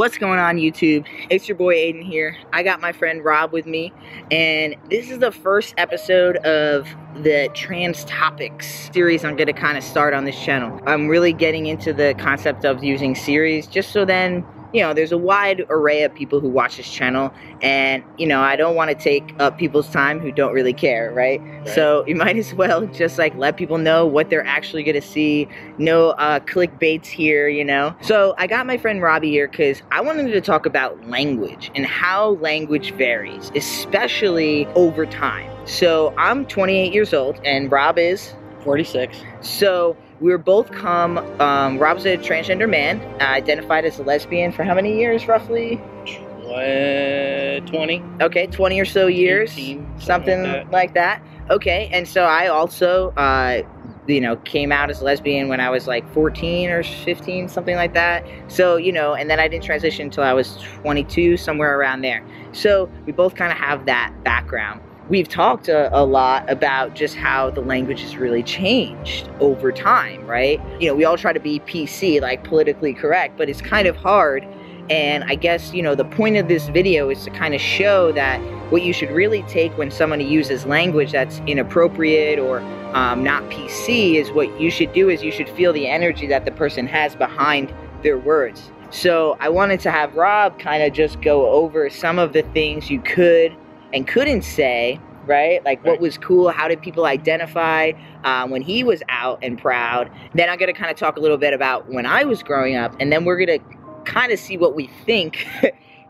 What's going on, YouTube? It's your boy Aydian here. I got my friend Rob with me, and this is the first episode of the Trans Topics series I'm gonna kind of start on this channel. I'm really getting into the concept of using series just so then, you know, there's a wide array of people who watch this channel, and, you know, I don't want to take up people's time who don't really care, right? So you might as well just, like, let people know what they're actually going to see. No clickbaits here, you know? So I got my friend Robbie here because I wanted to talk about language and how language varies, especially over time. So I'm 28 years old, and Rob is 46. So we were both Rob's a transgender man, identified as a lesbian for how many years, roughly? 20. Okay, 20 or so years, 18, something like that. Okay, and so I also, you know, came out as a lesbian when I was like 14 or 15, something like that. So, you know, and then I didn't transition until I was 22, somewhere around there. So we both kind of have that background. We've talked a lot about just how the language has really changed over time, right? You know, we all try to be PC, like politically correct, but it's kind of hard. And I guess, you know, the point of this video is to kind of show that what you should really take when somebody uses language that's inappropriate or not PC is what you should do is you should feel the energy that the person has behind their words. So I wanted to have Rob kind of just go over some of the things you could and couldn't say, right? Like, what was cool? How did people identify when he was out and proud? Then I'm gonna kind of talk a little bit about when I was growing up, and then we're gonna kind of see what we think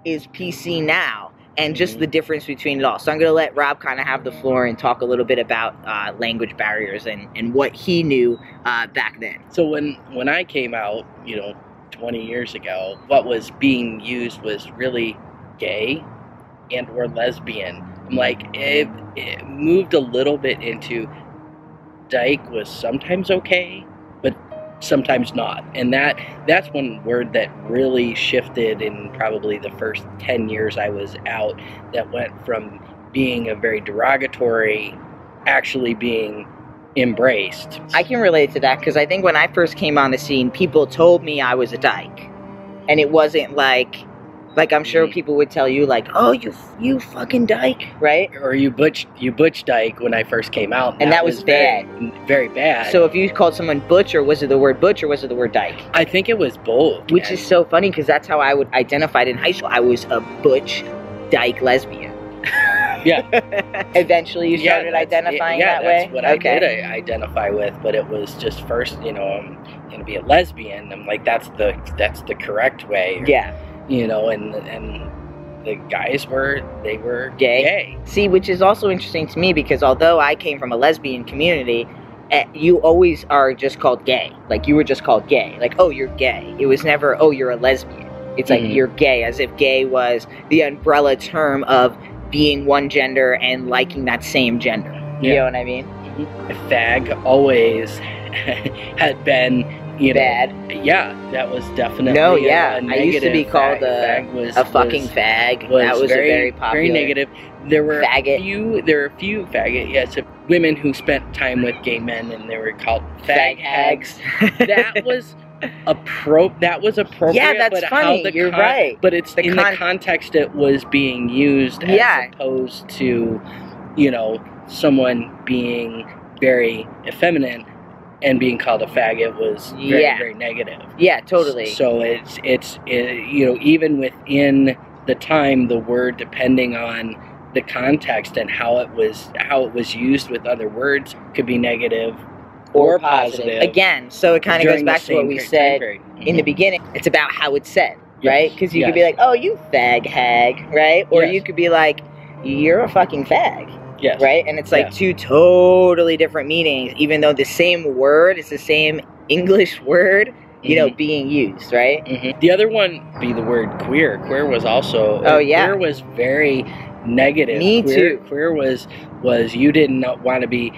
is PC now and just the difference between it all. So I'm gonna let Rob kind of have the floor and talk a little bit about language barriers and what he knew back then. So when I came out, you know, 20 years ago, what was being used was really gay and or lesbian. I'm like, it moved a little bit into dyke was sometimes okay, but sometimes not. And that's one word that really shifted in probably the first 10 years I was out, that went from being a very derogatory, actually being embraced. I can relate to that because I think when I first came on the scene, people told me I was a dyke. And it wasn't like I'm sure people would tell you, like, oh, you fucking dyke, right? Or you butch dyke when I first came out. And that was bad. Very, very bad. So if you called someone butch, or was it the word butch, or was it the word dyke? I think it was both. Which is so funny because that's how I would identify it in high school. I was a butch dyke lesbian. Yeah. Eventually you started identifying that way? Yeah, that's what I did identify with, but it was just first, you know, I'm going to be a lesbian. I'm like, that's the correct way. Yeah. You know, and the guys were gay. See, which is also interesting to me because although I came from a lesbian community, you always are just called gay. Like, you were just called gay. Like, oh, you're gay. It was never, oh, you're a lesbian. It's like, you're gay, as if gay was the umbrella term of being one gender and liking that same gender. You know what I mean? Fag always had been, you know, bad. Yeah, that was definitely a negative. I used to be called a fucking fag. That was very popular. Very negative. There were faggot. There were a few faggot. Yes, women who spent time with gay men, and they were called fag hags. That was appropriate. Yeah, that's funny. You're right. But it's in the context it was being used, as opposed to, you know, someone being very effeminate and being called a faggot was very, very negative. Yeah, totally. So it's you know, even within the time, the word, depending on the context and how it was used with other words, could be negative or positive. Again, so it kind of goes back to what we said in the beginning. It's about how it's said, right? Because you could be like, oh, you fag hag, right? Or you could be like, you're a fucking fag. Yes. Right? And it's like two totally different meanings, even though the same word is the same English word, you know, being used, right? The other one be the word queer. Queer was also queer was very negative. Me too. Queer was you didn't want to be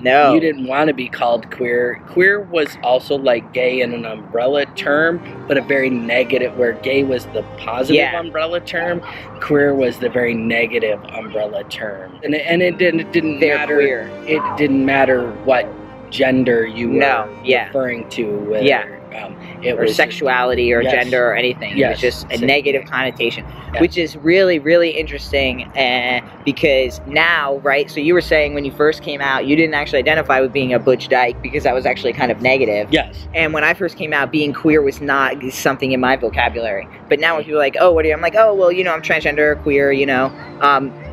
you didn't want to be called queer. Queer was also like gay in an umbrella term, but a very negative, where gay was the positive umbrella term, queer was the very negative umbrella term. And it didn't matter. Queer. It didn't matter what gender you were referring to, whether or sexuality or gender or anything. Yes, it was just a negative connotation, which is really, really interesting. Because now, right, so you were saying when you first came out, you didn't actually identify with being a butch dyke because that was actually kind of negative. Yes. And when I first came out, being queer was not something in my vocabulary. But now when people are like, oh, what are you? I'm like, oh, well, you know, I'm transgender, queer, you know.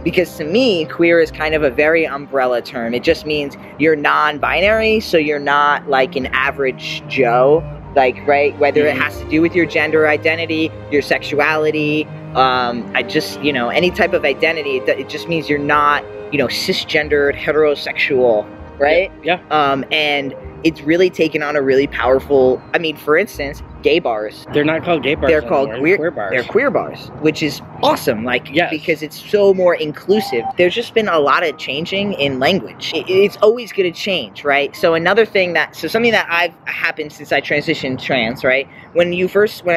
Because to me, queer is kind of a very umbrella term. It just means you're non-binary, so you're not like an average Joe, like, right? Whether it has to do with your gender identity, your sexuality, I just, you know, any type of identity, it just means you're not, you know, cisgendered, heterosexual, right? Yeah. And it's really taken on a really powerful, I mean, for instance, gay bars. They're not called gay bars. They're called queer bars. They're queer bars, which is awesome, like, because it's so more inclusive. There's just been a lot of changing in language. It's always going to change, right? So another thing that, so something that I've happened since I transitioned trans, right? When I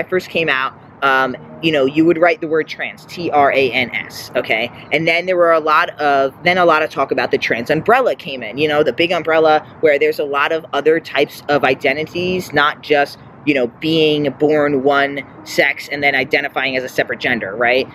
first came out, you know, you would write the word trans, T-R-A-N-S, okay? And then there were a lot of talk about the trans umbrella came in, you know, the big umbrella where there's a lot of other types of identities, not just, you know, being born one sex and then identifying as a separate gender, right?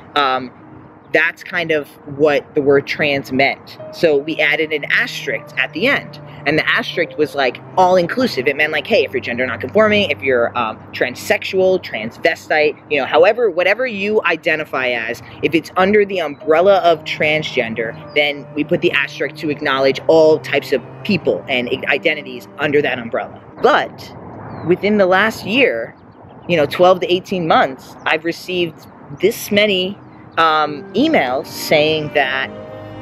That's kind of what the word trans meant. So we added an asterisk at the end. And the asterisk was like all inclusive. It meant like, hey, if you're gender nonconforming, if you're transsexual, transvestite, you know, however, whatever you identify as, if it's under the umbrella of transgender, then we put the asterisk to acknowledge all types of people and identities under that umbrella. But within the last year, you know, 12 to 18 months, I've received this many emails saying that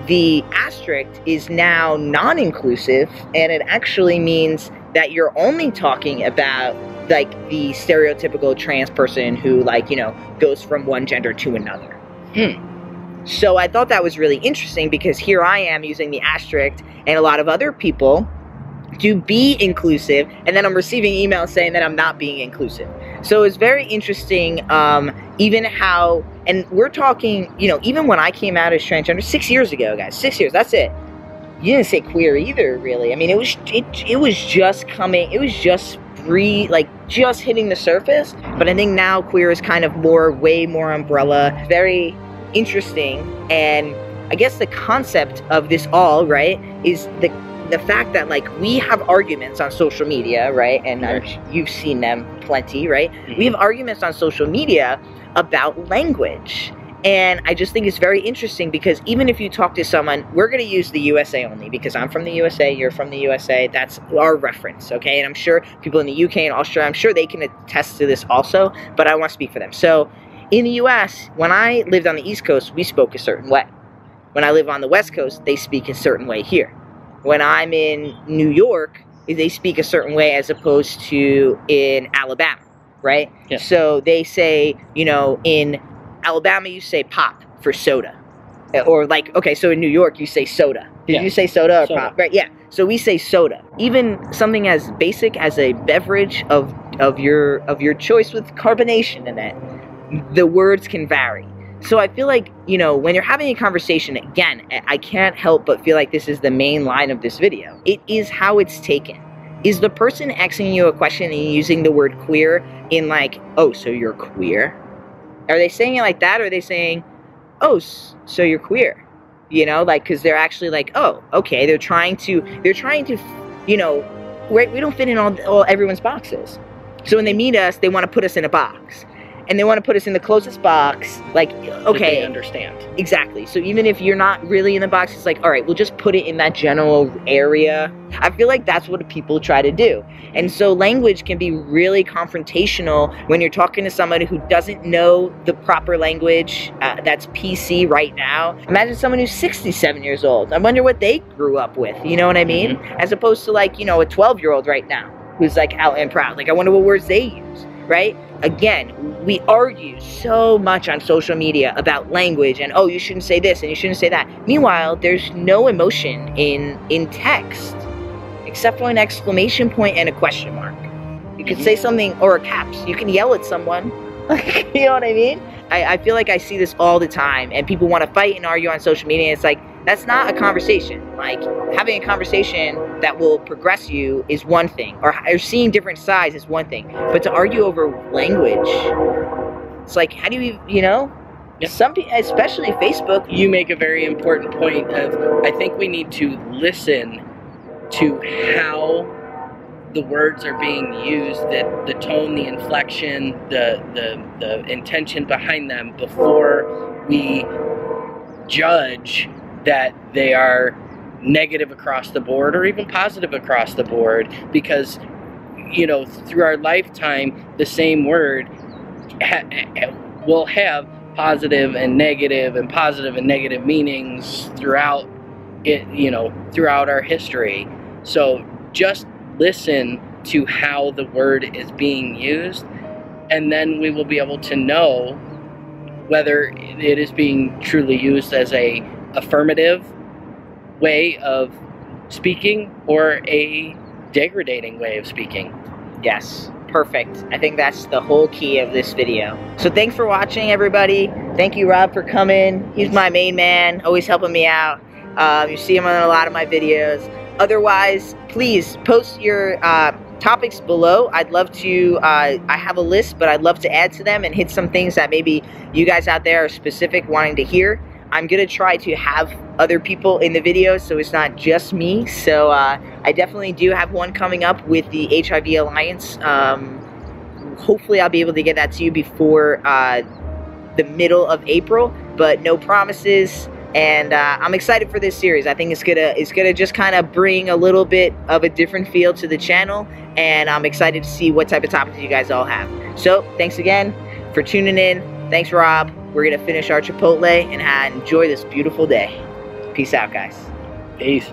the asterisk is now non-inclusive, and it actually means that you're only talking about like the stereotypical trans person who, like, you know, goes from one gender to another. So I thought that was really interesting, because here I am using the asterisk and a lot of other people to be inclusive, and then I'm receiving emails saying that I'm not being inclusive. So it's very interesting, even how, and we're talking, you know, even when I came out as transgender 6 years ago, guys, 6 years, that's it. You didn't say queer either, really. I mean, it was just coming, it was just just hitting the surface. But I think now queer is kind of more, way more umbrella. Very interesting. And I guess the concept of this all, right, is the fact that, like, we have arguments on social media, right? And you've seen them plenty, right? We have arguments on social media about language. And I just think it's very interesting, because even if you talk to someone, we're going to use the USA only, because I'm from the USA, you're from the USA, that's our reference, okay? And I'm sure people in the UK and Australia, I'm sure they can attest to this also, but I want to speak for them. So in the US, when I lived on the East Coast, we spoke a certain way. When I live on the West Coast, they speak a certain way here. When I'm in New York, they speak a certain way as opposed to in Alabama, right? Yeah. So they say, you know, in Alabama, you say pop for soda. Or like, okay, so in New York, you say soda. Did you say soda or pop? Right, yeah. So we say soda. Even something as basic as a beverage of your choice with carbonation in it, the words can vary. So I feel like, you know, when you're having a conversation, again, I can't help but feel like this is the main line of this video. It is how it's taken. Is the person asking you a question and using the word queer in like, oh, so you're queer? Are they saying it like that? Or are they saying, oh, so you're queer? You know, like, because they're actually like, oh, okay, they're trying to, you know, we don't fit in all everyone's boxes. So when they meet us, they want to put us in a box. And they want to put us in the closest box, like, okay. They understand. Exactly. So even if you're not really in the box, it's like, all right, we'll just put it in that general area. I feel like that's what people try to do. And so language can be really confrontational when you're talking to somebody who doesn't know the proper language that's PC right now. Imagine someone who's 67 years old. I wonder what they grew up with, you know what I mean? As opposed to, like, you know, a 12-year-old right now who's, like, out and proud. Like, I wonder what words they use, right? Again, we argue so much on social media about language and, oh, you shouldn't say this and you shouldn't say that. Meanwhile, there's no emotion in text except for an exclamation point and a question mark. You could say something, or a caps. You can yell at someone. You know what I mean? I feel like I see this all the time, and people want to fight and argue on social media. And it's like, That's not a conversation. Like, having a conversation that will progress you is one thing, or seeing different sides is one thing, but to argue over language, it's like, how do you, you know? Yeah. Some, especially Facebook. You make a very important point of, I think we need to listen to how the words are being used, that the tone, the inflection, the intention behind them, before we judge that they are negative across the board or even positive across the board, because, you know, through our lifetime, the same word will have positive and negative meanings throughout it, you know, throughout our history. So just listen to how the word is being used, and then we will be able to know whether it is being truly used as a affirmative way of speaking or a degrading way of speaking. Yes, perfect. I think that's the whole key of this video. So thanks for watching, everybody. Thank you, Rob, for coming. He's my main man, always helping me out. You see him on a lot of my videos. Otherwise, please post your topics below. I'd love to, I have a list, but I'd love to add to them and hit some things that maybe you guys out there are specific wanting to hear. I'm going to try to have other people in the video, so it's not just me. So I definitely do have one coming up with the HIV Alliance. Hopefully I'll be able to get that to you before the middle of April, but no promises. And I'm excited for this series. I think it's gonna just kind of bring a little bit of a different feel to the channel, and I'm excited to see what type of topics you guys all have. So thanks again for tuning in. Thanks, Rob. We're gonna finish our Chipotle and enjoy this beautiful day. Peace out, guys. Peace.